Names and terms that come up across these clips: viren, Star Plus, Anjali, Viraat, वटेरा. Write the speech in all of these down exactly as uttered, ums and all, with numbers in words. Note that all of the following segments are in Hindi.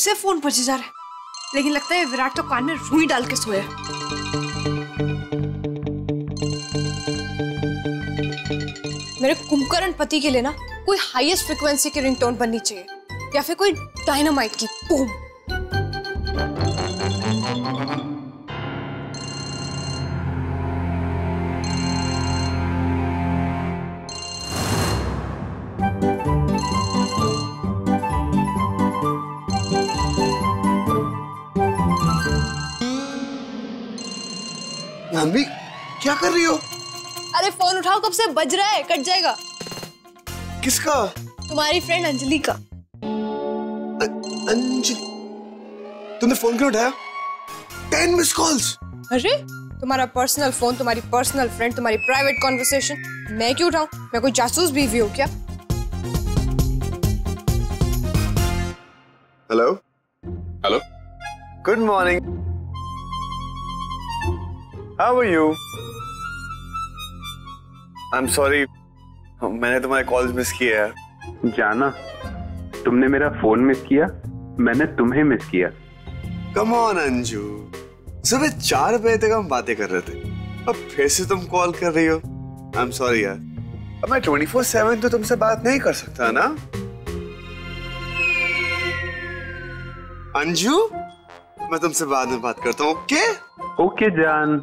सिर्फ फोन पर जा रहा है, लेकिन लगता है विराट तो कान में रुई डाल के सोया है। मेरे कुंभकर्ण पति के लिए ना कोई हाईएस्ट फ्रिक्वेंसी की रिंगटोन बननी चाहिए, या फिर कोई डायनामाइट की बूम। नंदी, क्या कर रही हो? अरे फोन उठाओ, कब से बज रहा है, कट जाएगा। किसका? तुम्हारी फ्रेंड अंजलि का। अंजलि? तुमने फोन क्यों उठाया? Ten miss calls. अरे तुम्हारा पर्सनल फोन, तुम्हारी पर्सनल फ्रेंड, तुम्हारी प्राइवेट कॉन्वर्सेशन, मैं क्यों उठाऊं? मैं कोई जासूस बीवी हूं क्या? Hello hello, good morning, how are you? I'm sorry, मैंने तुम्हारे कॉल्स मिस किए यार। जाना, तुमने मेरा फोन मिस किया, मैंने तुम्हें मिस किया। Come on अंजू, सुबह चार बजे तक हम बातें कर रहे थे, अब फिर से तुम कॉल कर रही हो। I'm sorry यार, अब मैं ट्वेंटी फोर सेवन तो तुमसे बात नहीं कर सकता ना अंजू। मैं तुमसे बाद में बात करता हूँ, ओके? ओके जान,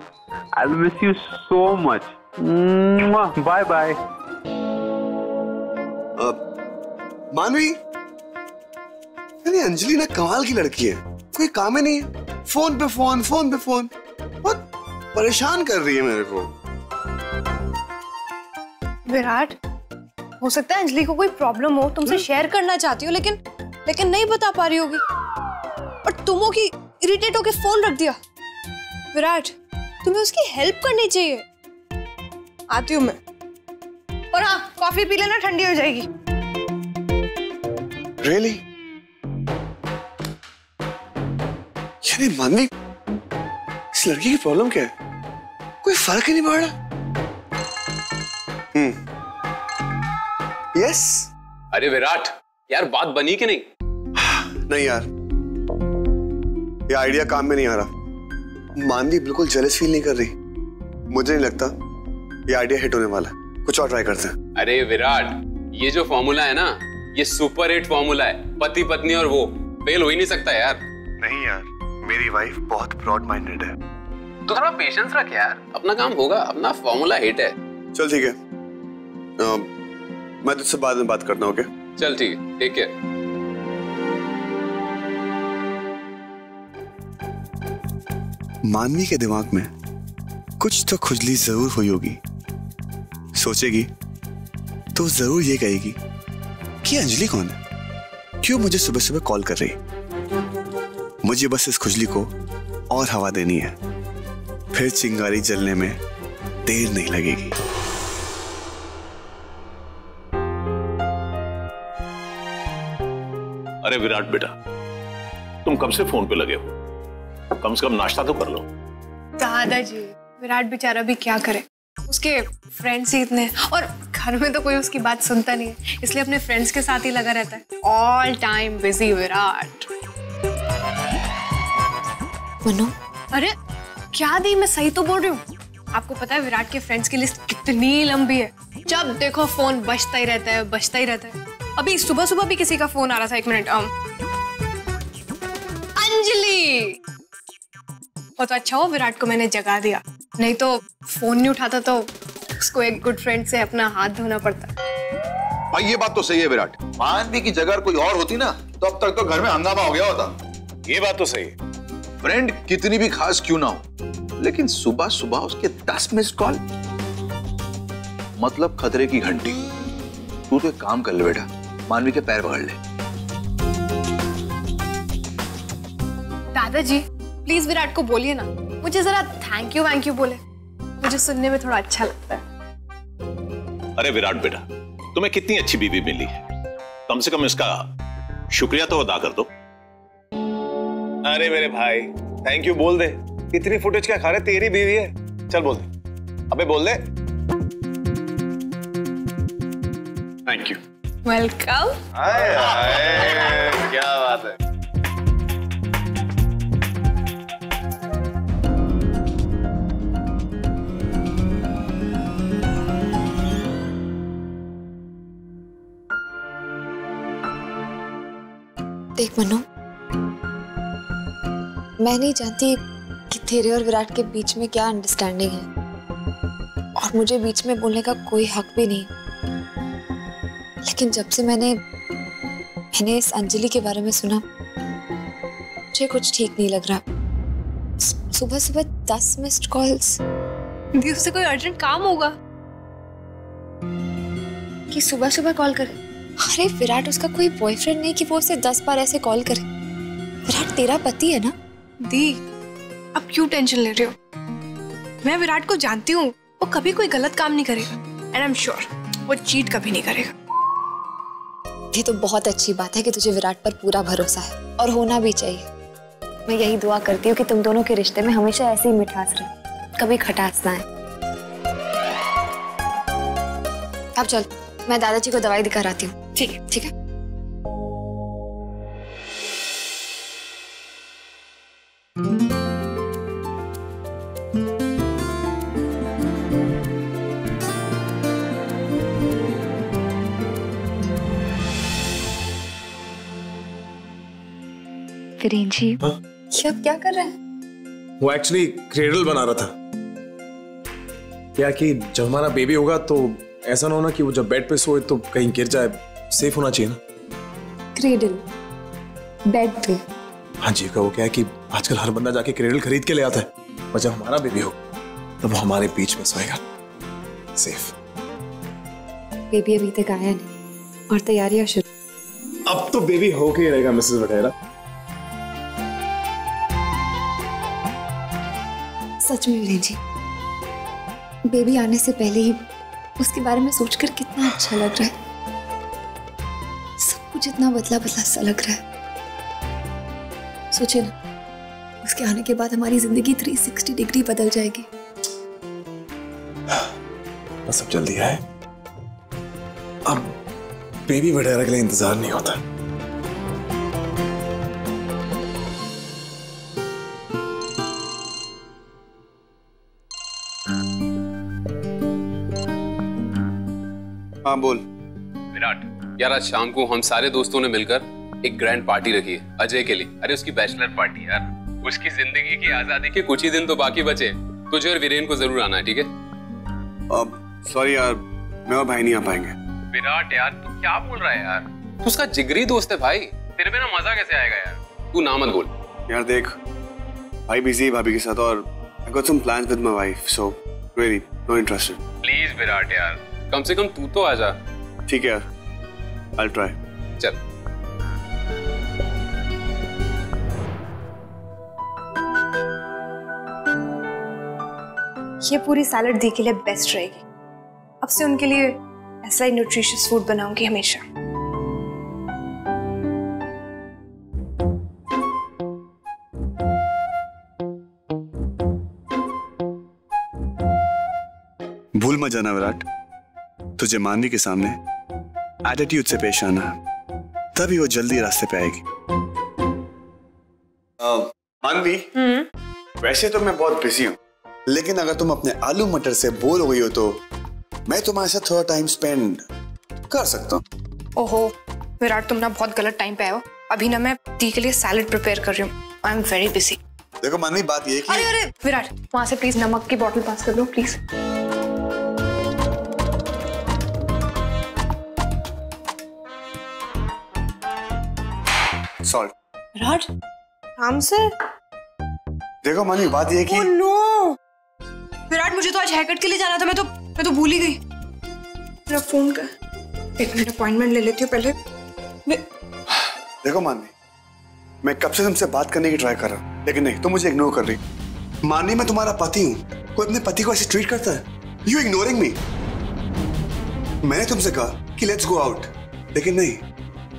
I'll miss you so much. Bye bye. Manvi, अरे अंजलि ना कमाल की लड़की है, कोई काम ही नहीं है, फोन पे फोन, फोन पे फोन, बहुत परेशान कर रही है मेरे को। विराट, हो सकता है अंजलि को कोई प्रॉब्लम हो, तुमसे शेयर करना चाहती हो, लेकिन लेकिन नहीं बता पा रही होगी, और तुमों की इरिटेट होके फोन रख दिया। विराट, तुम्हें उसकी हेल्प करनी चाहिए। आती हूँ मैं, और हाँ कॉफी पी लेना, ठंडी हो जाएगी। Really? यानी मानवी, इस लड़की की प्रॉब्लम क्या है? कोई फर्क ही नहीं पड़ रहा। हम्म। Yes? अरे विराट यार, बात बनी कि नहीं? नहीं यार, ये आइडिया काम में नहीं आ रहा। मानवी बिल्कुल जेलस फील नहीं कर रही, मुझे नहीं लगता ये आइडिया हिट होने वाला है। कुछ और ट्राई करते हैं। अरे विराट, ये जो फॉर्मूला है ना, ये सुपर हिट फॉर्मूला है, पति पत्नी और वो, फेल हो ही नहीं सकता यार। नहीं यार, मेरी वाइफ बहुत ब्रॉड माइंडेड है, तो थोड़ा पेशेंस रख यार, अपना काम होगा, अपना फॉर्मूला हिट है। चल ठीक है, आ, मैं तुझसे बाद में बात करता हूँ, ओके? चल ठीक है, टेक केयर। मानवी के दिमाग में कुछ तो खुजली जरूर हुई होगी, सोचेगी तो जरूर ये कहेगी कि अंजलि कौन है, क्यों मुझे सुबह सुबह कॉल कर रही। मुझे बस इस खुजली को और हवा देनी है, फिर चिंगारी जलने में देर नहीं लगेगी। अरे विराट बेटा, तुम कब से फोन पे लगे हो, कम से कम नाश्ता तो कर लो। दादाजी, विराट बेचारा भी क्या करे, उसके फ्रेंड्स ही इतने, और घर में तो कोई उसकी बात सुनता नहीं है, इसलिए अपने फ्रेंड्स के साथ ही लगा रहता है, all time busy Virat. Manu, अरे क्या दी, मैं सही तो बोल रही हूँ। आपको पता है विराट के फ्रेंड्स की लिस्ट कितनी लंबी है, जब देखो फोन बजता ही रहता है, बजता ही रहता है। अभी सुबह सुबह भी किसी का फोन आ रहा था, एक मिनट, अंजलि। बहुत अच्छा हो विराट को मैंने जगा दिया, नहीं तो फोन नहीं उठाता तो उसको एक गुड फ्रेंड से अपना हाथ धोना पड़ता। भाई ये बात तो सही है विराट, मानवी की जगह कोई और होती ना तो अब तक तो घर में हंगामा हो गया होता। ये बात तो सही है, फ्रेंड कितनी भी खास क्यों ना हो, लेकिन सुबह सुबह उसके दस मिस कॉल, मतलब खतरे की घंटी। तू तो एक काम कर ले बेटा, मानवी के पैर पकड़ ले। दादाजी प्लीज विराट को बोलिए ना, मुझे जरा थैंक यू वैंक यू बोले, मुझे सुनने में थोड़ा अच्छा लगता है। अरे विराट बेटा, तुम्हें कितनी अच्छी बीवी मिली है, कम से कम इसका शुक्रिया तो अदा कर दो। अरे मेरे भाई, थैंक यू बोल दे, इतनी फुटेज क्या खा रहे, तेरी बीवी है, चल बोल दे, अबे बोल दे। Thank you. वेलकम। क्या बात है। देख मनु, मैं नहीं जानती कि तेरे और विराट के बीच में क्या अंडरस्टैंडिंग है और मुझे बीच में बोलने का कोई हक भी नहीं, लेकिन जब से मैंने मैंने इस अंजलि के बारे में सुना मुझे कुछ ठीक नहीं लग रहा। सुबह सुबह दस मिस्ड कॉल्स, उससे कोई अर्जेंट काम होगा कि सुबह सुबह कॉल करे। अरे विराट उसका कोई बॉयफ्रेंड नहीं कि वो उसे दस बार ऐसे कॉल करे। विराट तेरा पति है ना दी, अब क्यों टेंशन ले रहे हो? मैं विराट को जानती हूँ, वो कभी कोई गलत काम नहीं करेगा एंड आई एम श्योर वो चीट कभी नहीं करेगा। ये तो बहुत अच्छी बात है कि तुझे विराट पर पूरा भरोसा है और होना भी चाहिए। मैं यही दुआ करती हूँ कि तुम दोनों के रिश्ते में हमेशा ऐसी मिठास रहे, कभी खटास ना है। अब चल, मैं दादाजी को दवाई दिखा आती हूँ। ठीक है ठीक है। वीरेन जी, ये आप क्या कर रहे हैं? वो एक्चुअली क्रेडल बना रहा था, क्या कि जब हमारा बेबी होगा तो ऐसा ना होना कि वो जब बेड पे सोए तो कहीं गिर जाए, सेफ होना चाहिए ना। क्रेडल बेड पे? हाँ जी, का वो क्या है कि आजकल हर बंदा जाके क्रेडल खरीद के ले आता है और जब हमारा बेबी हो तब वो हमारे बीच में सोएगा सेफ। बेबी अभी तक आया नहीं और तैयारियां शुरू। अब तो बेबी होके ही रहेगा मिसेस वटेरा। सच में वीरेन जी, बेबी आने से पहले ही उसके बारे में सोचकर कितना अच्छा लग रहा है। सब कुछ इतना बदला बदला सा लग रहा है। सोचे ना, उसके आने के बाद हमारी जिंदगी तीन सौ साठ डिग्री बदल जाएगी। बस अब जल्दी है, अब बेबी वगैरह के लिए इंतजार नहीं होता। हाँ बोल विराट, यार आज शाम को हम सारे दोस्तों ने मिलकर एक ग्रैंड पार्टी रखी है अजय के लिए। अरे उसकी बैचलर पार्टी यार, उसकी जिंदगी की आजादी के कुछ ही दिन तो बाकी बचे, तुझे और वीरेन को जरूर आना है। ठीक है? अब सॉरी यार, मैं और भाई नहीं आ पाएंगे। विराट यार तू क्या बोल रहा है यार, उसका जिगरी दोस्त है भाई, तेरे बिना मजा कैसे आएगा यार, तू ना मत बोल यार। देख भाई बिजी भाभी के साथ और I got some plans with my wife so really no interested. Please Virat यार कम से कम तू तो आ जा। ठीक है यार, I'll try। चल। ये पूरी सैलड दी के लिए बेस्ट रहेगी, अब से उनके लिए ऐसा ही न्यूट्रिशियस फूड बनाऊंगी हमेशा। भूल मत जाना विराट, तुझे मानवी के सामने एटीट्यूड से पेश आना, तभी वो जल्दी रास्ते पे आएगी। uh, मानवी, वैसे तो मैं बहुत बिजी हूँ, लेकिन अगर तुम अपने आलू मटर से बोर हो गई हो तो मैं तुम्हारे साथ थोड़ा टाइम स्पेंड कर सकता हूँ। ओहो विराट, तुम ना बहुत गलत टाइम पे आए हो। अभी ना मैं टी के लिए सैलेड प्रिपेयर कर रही हूँ, आई एम वेरी बिजी। देखो मानवी, बात ये कि... अरे अरे विराट, वहां से प्लीज नमक की बॉटल पास कर लो प्लीज। विराट काम से, देखो मानवी बात ये कि... oh, no! विराट मुझे तो आज हैकट के लिए जाना था, मैं तो मैं तो भूल ही गई। मेरा फोन का एक मिनट, अपॉइंटमेंट ले लेती हूँ पहले मैं... देखो मानवी, मैं कब से तुमसे बात करने की ट्राई कर रहा हूँ लेकिन नहीं, तुम मुझे इग्नोर कर रही। मानवी मैं तुम्हारा पति हूँ, कोई अपने पति को ऐसे ट्रीट करता है? You ignoring me. मैंने तुमसे कहा कि लेट्स गो आउट, लेकिन नहीं,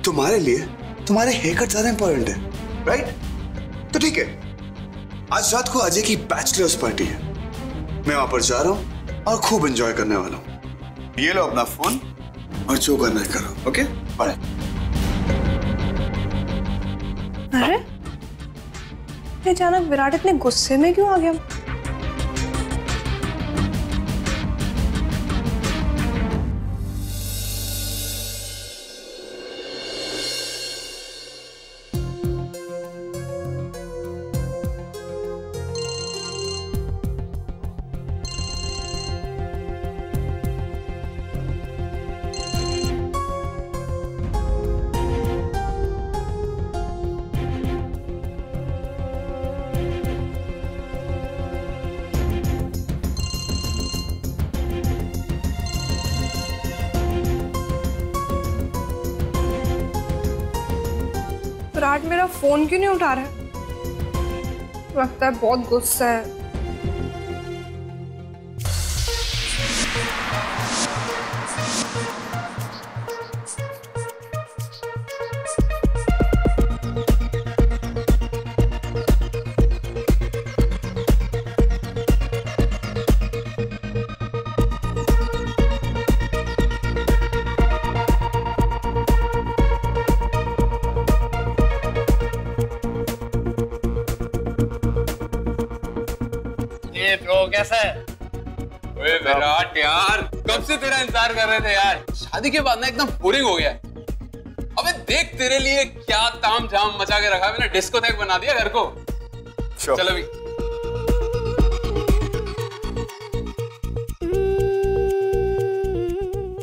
तुम्हारे लिए तुम्हारे हेयरकट ज़्यादा इंपॉर्टेंट है, राइट? तो ठीक है, आज रात को अजय की बैचलर्स पार्टी है, मैं वहां पर जा रहा हूँ और खूब एंजॉय करने वाला हूँ। ये लो अपना फोन और जो करना है करो, ओके? बाय। अरे ये जाना विराट इतने गुस्से में क्यों आ गया? विराट मेरा फोन क्यों नहीं उठा रहा है? लगता है बहुत गुस्सा है। कैसा है? ओए विराट यार, कब से तेरा इंतजार कर रहे थे यार। शादी के बाद ना एकदम बोरिंग हो गया। अबे देख तेरे लिए क्या ताम झाम मचा के रखा है, मैंने डिस्कोथेक बना दिया घर को। चलो भी।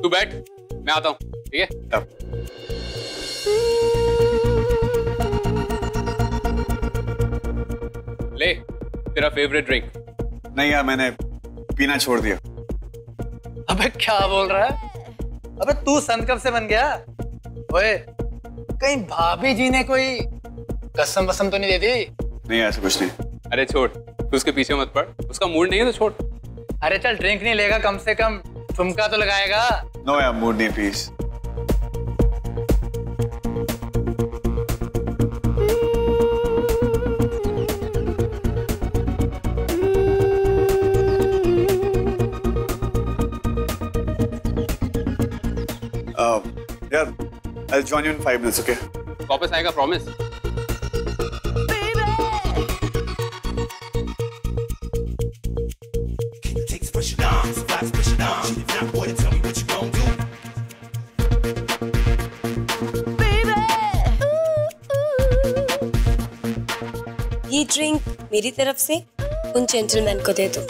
तू बैठ, मैं आता हूँ, ठीक है? ले तेरा फेवरेट ड्रिंक। नहीं यार, मैंने पीना छोड़ दिया। अबे क्या बोल रहा है? अबे तू संत कब से बन गया? ओए कहीं भाभी जी ने कोई कसम वसम तो नहीं दे दी? नहीं ऐसा कुछ नहीं। अरे छोड़, तू उसके पीछे मत पड़, उसका मूड नहीं है तो छोड़। अरे चल ड्रिंक नहीं लेगा, कम से कम ठुमका तो लगाएगा। नो यार, मूड नहीं please. I'll join you in five minutes, okay? वापस आएगा promise? ये ड्रिंक मेरी तरफ से उन जेंटलमैन को दे दो।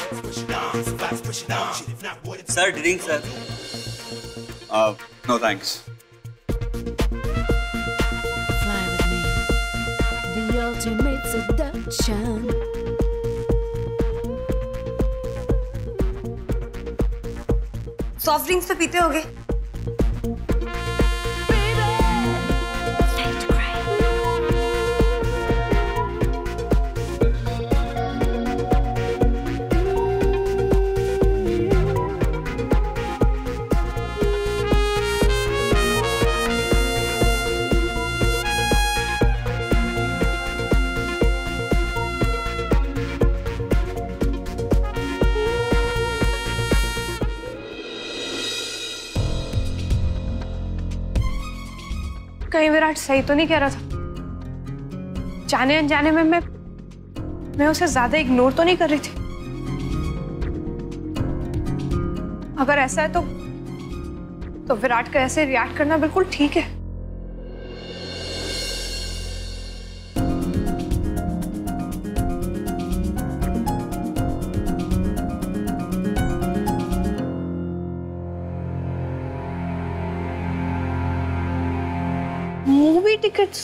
Sir drink sir. Uh, no thanks. Ultimate seduction. Soft drinks तो पीते होगे? कहीं विराट सही तो नहीं कह रहा था? जाने अनजाने में मैं मैं उसे ज्यादा इग्नोर तो नहीं कर रही थी? अगर ऐसा है तो तो विराट का ऐसे रिएक्ट करना बिल्कुल ठीक है। Movie tickets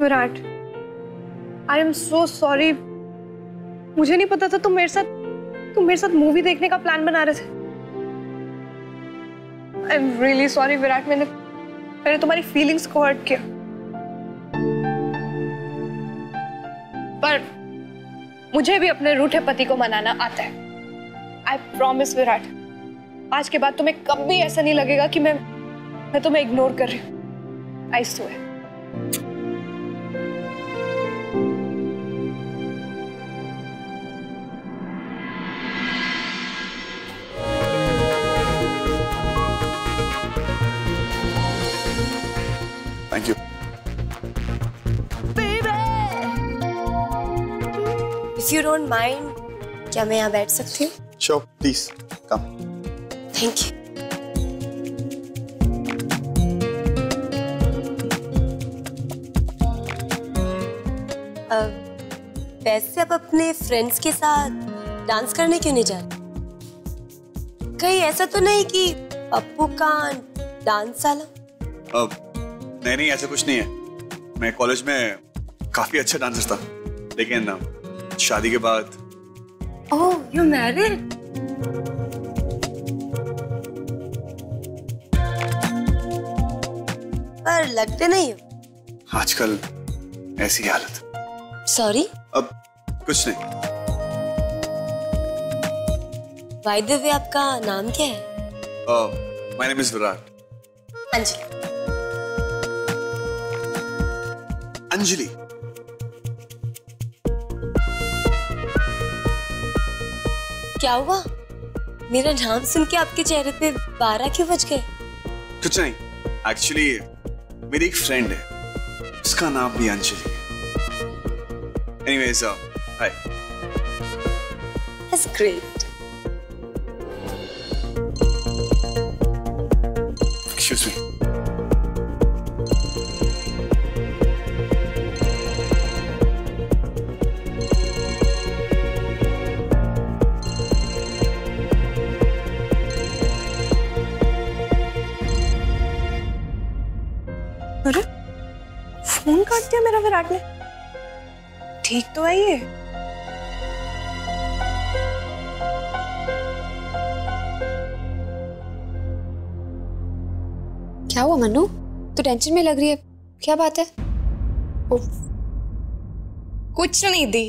Virat, I am so sorry. मुझे नहीं पता था तुम मेरे साथ तुम मेरे साथ मूवी देखने का प्लान बना रहे थे। I am really sorry Virat, मैंने मैंने तुम्हारी फीलिंग्स को हर्ट किया। पर मुझे भी अपने रूठे पति को मनाना आता है। I promise विराट, आज के बाद तुम्हें कभी ऐसा नहीं लगेगा कि मैं मैं तुम्हें इग्नोर कर रही हूँ। I swear। Thank you. If you don't mind, क्या मैं यहाँ बैठ सकती हूँ? Sure, please, come. Thank you. Uh, वैसे आप अपने फ्रेंड्स के साथ डांस करने क्यों नहीं जा रहे? कहीं ऐसा तो नहीं कि पप्पू का डांस वाला? Uh, नहीं नहीं ऐसा कुछ नहीं है। मैं कॉलेज में काफी अच्छा डांसर था, लेकिन शादी के बाद Oh, you're married? पर लगते नहीं हो। आजकल ऐसी हालत। Sorry? अब कुछ नहीं। By the way, आपका नाम क्या है? Uh, my name is Viraat. Anjali. Anjali. क्या हुआ? मेरा नाम सुन के आपके चेहरे पे बारह क्यों बज गए? कुछ नहीं, एक्चुअली मेरी एक फ्रेंड है, उसका नाम भी अंजलि है। Anyways, hi. That's great. Excuse me. अरे फोन काट दिया मेरा विराट ने। ठीक तो है ये? क्या हुआ मनु, तू टेंशन में लग रही है, क्या बात है? कुछ नहीं दी।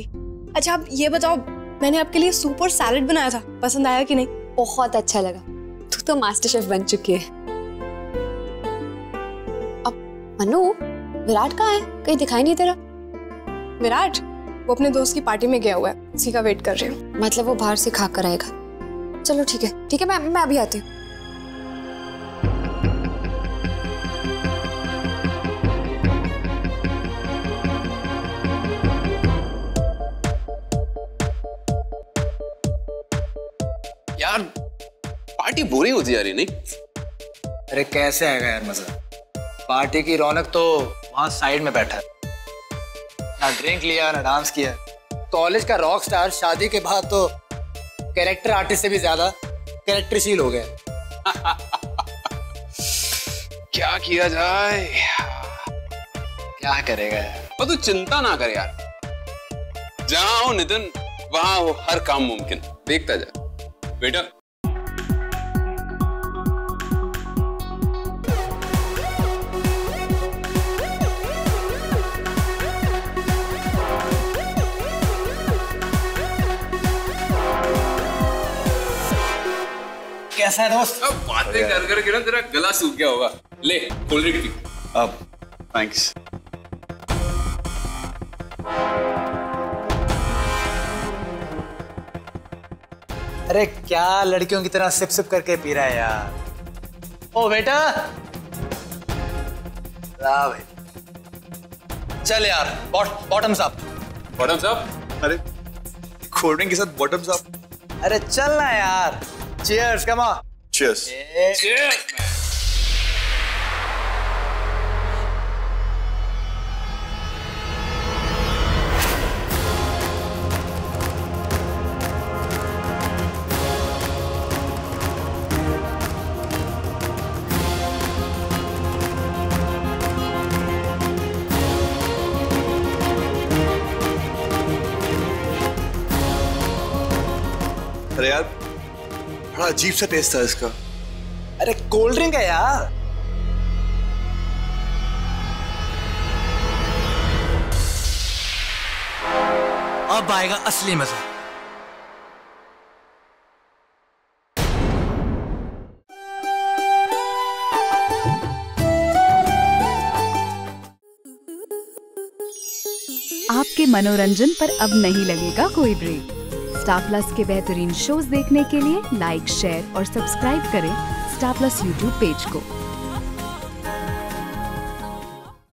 अच्छा आप ये बताओ, मैंने आपके लिए सूप और सैलेड बनाया था, पसंद आया कि नहीं? बहुत अच्छा लगा। तू तो मास्टर शेफ बन चुकी है। मनु, विराट कहाँ है? कहीं दिखाई नहीं दे रहा। विराट वो अपने दोस्त की पार्टी में गया हुआ है, उसी का वेट कर रही हूँ। मतलब वो बाहर से खा कर आएगा। चलो ठीक है, ठीक है, मैं मैं अभी आती हूँ। यार पार्टी बोरिंग होती जा रही नहीं? अरे कैसे आएगा यार मजा? पार्टी की रौनक तो वहां साइड में बैठा है, ना ड्रिंक लिया ना डांस किया। कॉलेज का रॉक स्टार शादी के बाद तो कैरेक्टर आर्टिस्ट से भी ज्यादा कैरेक्टरशील हो गया। क्या किया जाए, क्या करेगा यार? तू चिंता ना कर यार, जहां हो नितिन वहां हो हर काम मुमकिन। देखता जा बेटा। कैसा है दोस्त? अब बातें कर कर के ना तेरा गला सूख गया होगा। ले कोल्ड ड्रिंक पी। अब थैंक्स। अरे क्या लड़कियों की तरह सिप सिप करके पी रहा है यार। ओ बेटा, वाह भाई। चल यार, बॉटम्स अप। Bottoms up? अरे कोल्ड ड्रिंक के साथ बॉटम्स अप? अरे चल ना यार। Cheers, come on. Cheers. Yeah. Cheers, man. अरे यार बड़ा अजीब सा टेस्ट था इसका। अरे कोल्ड ड्रिंक है यार। अब आएगा असली मजा। आपके मनोरंजन पर अब नहीं लगेगा कोई ब्रेक। स्टार प्लस के बेहतरीन शोज देखने के लिए लाइक, शेयर और सब्सक्राइब करें स्टार प्लस यूट्यूब पेज को।